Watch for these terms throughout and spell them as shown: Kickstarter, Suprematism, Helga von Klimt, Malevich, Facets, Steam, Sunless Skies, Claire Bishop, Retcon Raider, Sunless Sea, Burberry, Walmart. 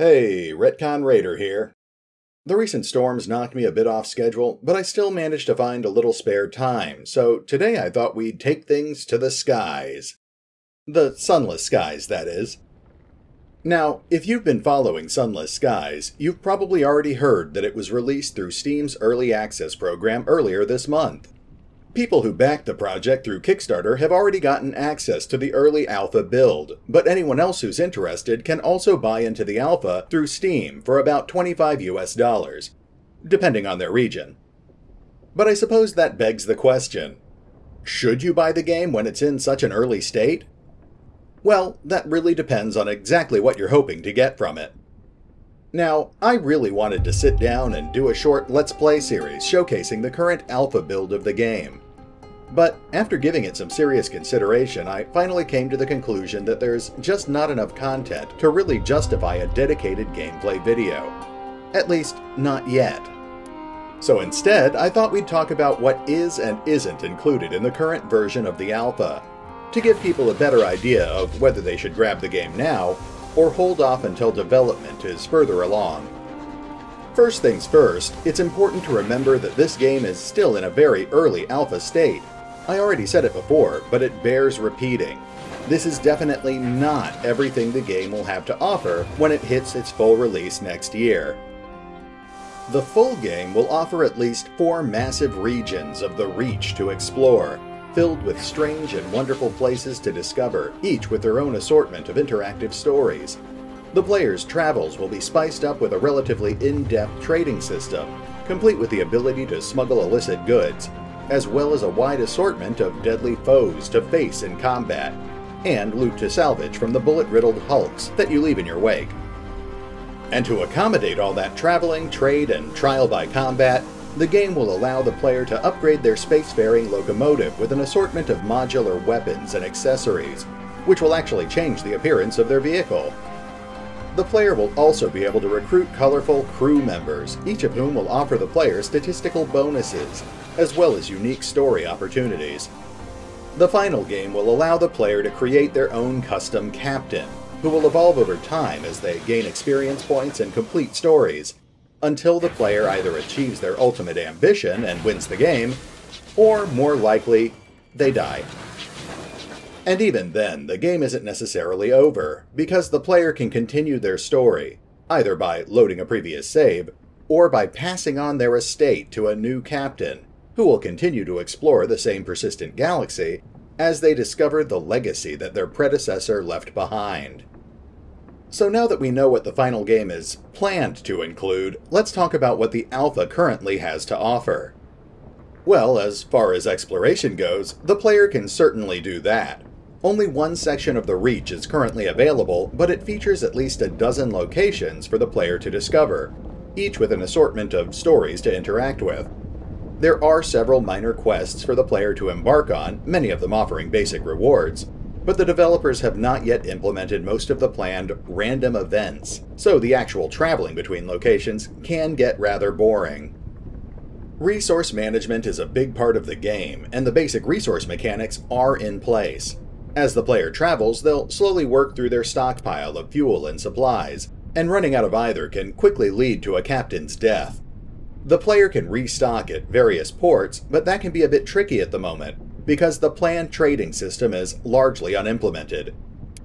Hey, Retcon Raider here. The recent storms knocked me a bit off schedule, but I still managed to find a little spare time, so today I thought we'd take things to the skies. The Sunless Skies, that is. Now, if you've been following Sunless Skies, you've probably already heard that it was released through Steam's Early Access program earlier this month. People who backed the project through Kickstarter have already gotten access to the early alpha build, but anyone else who's interested can also buy into the alpha through Steam for about $25 US, depending on their region. But I suppose that begs the question, should you buy the game when it's in such an early state? Well, that really depends on exactly what you're hoping to get from it. Now, I really wanted to sit down and do a short Let's Play series showcasing the current alpha build of the game. But after giving it some serious consideration, I finally came to the conclusion that there's just not enough content to really justify a dedicated gameplay video. At least, not yet. So instead, I thought we'd talk about what is and isn't included in the current version of the alpha, to give people a better idea of whether they should grab the game now, or hold off until development is further along. First things first, it's important to remember that this game is still in a very early alpha state. I already said it before, but it bears repeating. This is definitely not everything the game will have to offer when it hits its full release next year. The full game will offer at least 4 massive regions of the Reach to explore, filled with strange and wonderful places to discover, each with their own assortment of interactive stories. The player's travels will be spiced up with a relatively in-depth trading system, complete with the ability to smuggle illicit goods, as well as a wide assortment of deadly foes to face in combat, and loot to salvage from the bullet-riddled hulks that you leave in your wake. And to accommodate all that traveling, trade, and trial by combat, the game will allow the player to upgrade their spacefaring locomotive with an assortment of modular weapons and accessories, which will actually change the appearance of their vehicle. The player will also be able to recruit colorful crew members, each of whom will offer the player statistical bonuses, as well as unique story opportunities. The final game will allow the player to create their own custom captain, who will evolve over time as they gain experience points and complete stories, until the player either achieves their ultimate ambition and wins the game, or, more likely, they die. And even then, the game isn't necessarily over, because the player can continue their story, either by loading a previous save, or by passing on their estate to a new captain, who will continue to explore the same persistent galaxy as they discover the legacy that their predecessor left behind. So now that we know what the final game is planned to include, let's talk about what the alpha currently has to offer. Well, as far as exploration goes, the player can certainly do that. Only one section of the Reach is currently available, but it features at least a dozen locations for the player to discover, each with an assortment of stories to interact with. There are several minor quests for the player to embark on, many of them offering basic rewards, but the developers have not yet implemented most of the planned random events, so the actual traveling between locations can get rather boring. Resource management is a big part of the game, and the basic resource mechanics are in place. As the player travels, they'll slowly work through their stockpile of fuel and supplies, and running out of either can quickly lead to a captain's death. The player can restock at various ports, but that can be a bit tricky at the moment, because the planned trading system is largely unimplemented.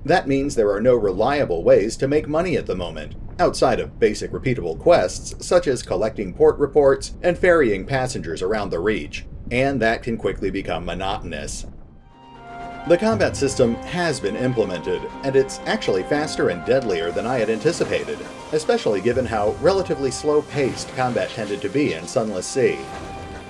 That means there are no reliable ways to make money at the moment, outside of basic repeatable quests such as collecting port reports and ferrying passengers around the Reach, and that can quickly become monotonous. The combat system has been implemented, and it's actually faster and deadlier than I had anticipated, especially given how relatively slow-paced combat tended to be in Sunless Sea.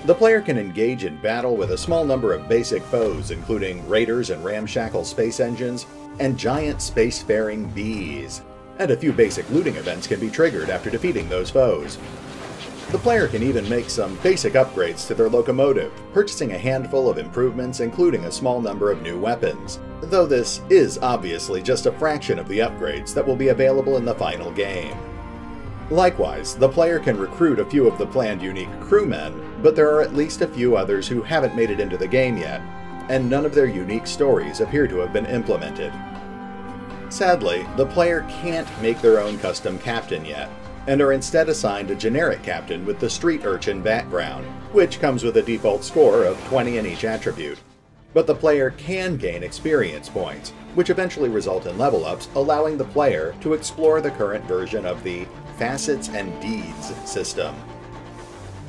The player can engage in battle with a small number of basic foes, including raiders and ramshackle space engines, and giant spacefaring bees, and a few basic looting events can be triggered after defeating those foes. The player can even make some basic upgrades to their locomotive, purchasing a handful of improvements including a small number of new weapons, though this is obviously just a fraction of the upgrades that will be available in the final game. Likewise, the player can recruit a few of the planned unique crewmen, but there are at least a few others who haven't made it into the game yet, and none of their unique stories appear to have been implemented. Sadly, the player can't make their own custom captain yet, and are instead assigned a generic captain with the street urchin background, which comes with a default score of 20 in each attribute. But the player can gain experience points, which eventually result in level ups, allowing the player to explore the current version of the Facets and Deeds system.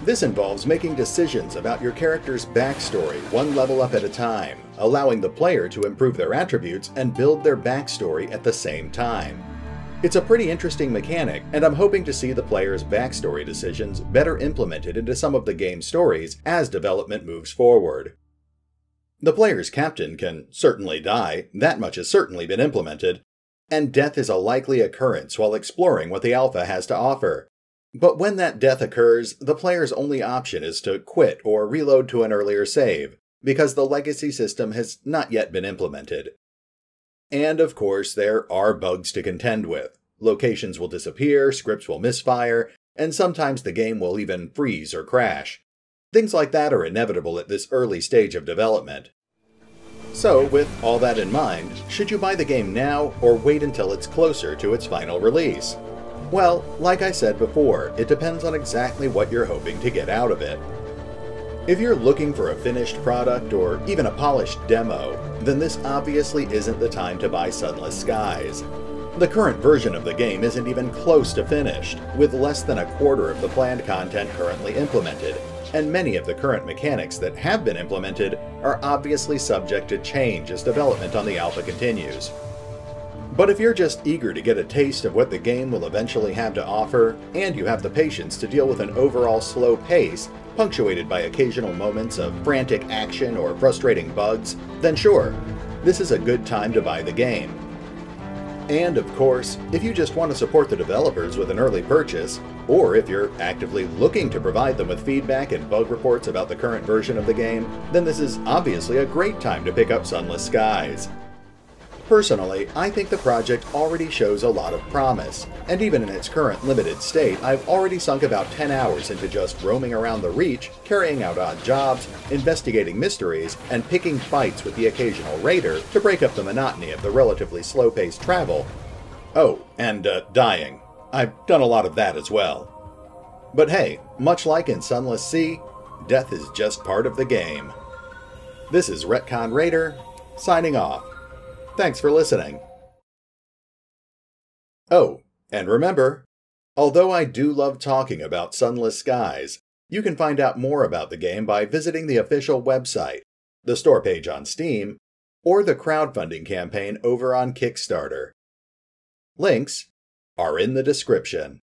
This involves making decisions about your character's backstory one level up at a time, allowing the player to improve their attributes and build their backstory at the same time. It's a pretty interesting mechanic, and I'm hoping to see the player's backstory decisions better implemented into some of the game's stories as development moves forward. The player's captain can certainly die, that much has certainly been implemented, and death is a likely occurrence while exploring what the alpha has to offer. But when that death occurs, the player's only option is to quit or reload to an earlier save, because the legacy system has not yet been implemented. And of course, there are bugs to contend with. Locations will disappear, scripts will misfire, and sometimes the game will even freeze or crash. Things like that are inevitable at this early stage of development. So, with all that in mind, should you buy the game now or wait until it's closer to its final release? Well, like I said before, it depends on exactly what you're hoping to get out of it. If you're looking for a finished product or even a polished demo, then this obviously isn't the time to buy Sunless Skies. The current version of the game isn't even close to finished, with less than a quarter of the planned content currently implemented, and many of the current mechanics that have been implemented are obviously subject to change as development on the alpha continues. But if you're just eager to get a taste of what the game will eventually have to offer, and you have the patience to deal with an overall slow pace, punctuated by occasional moments of frantic action or frustrating bugs, then sure, this is a good time to buy the game. And of course, if you just want to support the developers with an early purchase, or if you're actively looking to provide them with feedback and bug reports about the current version of the game, then this is obviously a great time to pick up Sunless Skies. Personally, I think the project already shows a lot of promise, and even in its current limited state, I've already sunk about 10 hours into just roaming around the Reach, carrying out odd jobs, investigating mysteries, and picking fights with the occasional raider to break up the monotony of the relatively slow-paced travel. Oh, and dying. I've done a lot of that as well. But hey, much like in Sunless Sea, death is just part of the game. This is Retcon Raider, signing off. Thanks for listening. Oh, and remember, although I do love talking about Sunless Skies, you can find out more about the game by visiting the official website, the store page on Steam, or the crowdfunding campaign over on Kickstarter. Links are in the description.